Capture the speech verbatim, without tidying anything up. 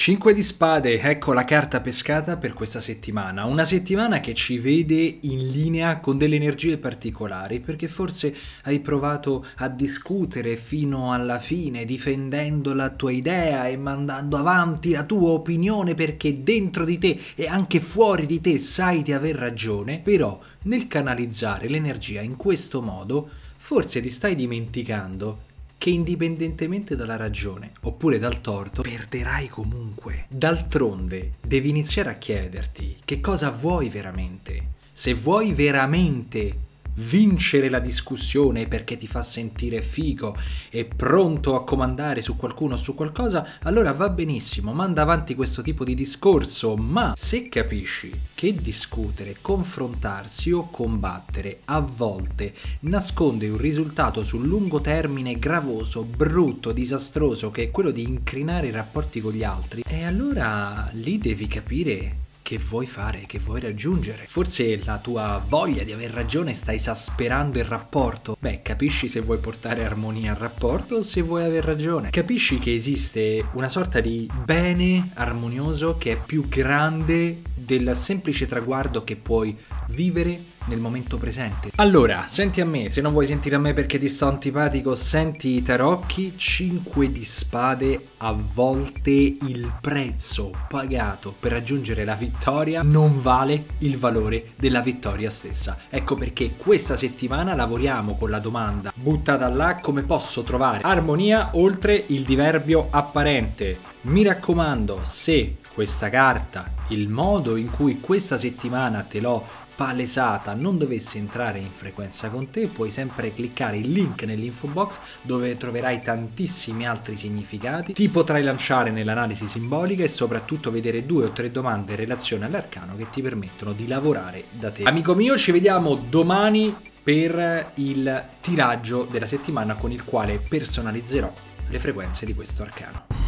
cinque di spade, ecco la carta pescata per questa settimana, una settimana che ci vede in linea con delle energie particolari, perché forse hai provato a discutere fino alla fine, difendendo la tua idea e mandando avanti la tua opinione perché dentro di te e anche fuori di te sai di aver ragione, però nel canalizzare l'energia in questo modo forse ti stai dimenticando che indipendentemente dalla ragione oppure dal torto perderai comunque. D'altronde devi iniziare a chiederti che cosa vuoi veramente. Se vuoi veramente vincere la discussione perché ti fa sentire figo e pronto a comandare su qualcuno o su qualcosa, allora va benissimo, manda avanti questo tipo di discorso, ma se capisci che discutere, confrontarsi o combattere a volte nasconde un risultato sul lungo termine gravoso, brutto, disastroso, che è quello di incrinare i rapporti con gli altri, e allora lì devi capire che vuoi fare, che vuoi raggiungere. Forse la tua voglia di aver ragione sta esasperando il rapporto. Beh, capisci se vuoi portare armonia al rapporto o se vuoi aver ragione. Capisci che esiste una sorta di bene armonioso che è più grande del semplice traguardo che puoi vivere nel momento presente. Allora, senti a me, se non vuoi sentire a me perché ti sto antipatico, senti i tarocchi, cinque di spade, a volte il prezzo pagato per raggiungere la vittoria non vale il valore della vittoria stessa. Ecco perché questa settimana lavoriamo con la domanda buttata là: come posso trovare armonia oltre il diverbio apparente? Mi raccomando, se questa carta, il modo in cui questa settimana te l'ho palesata, non dovesse entrare in frequenza con te, puoi sempre cliccare il link nell'info box dove troverai tantissimi altri significati, ti potrai lanciare nell'analisi simbolica e soprattutto vedere due o tre domande in relazione all'arcano che ti permettono di lavorare da te. Amico mio, ci vediamo domani per il tiraggio della settimana con il quale personalizzerò le frequenze di questo arcano.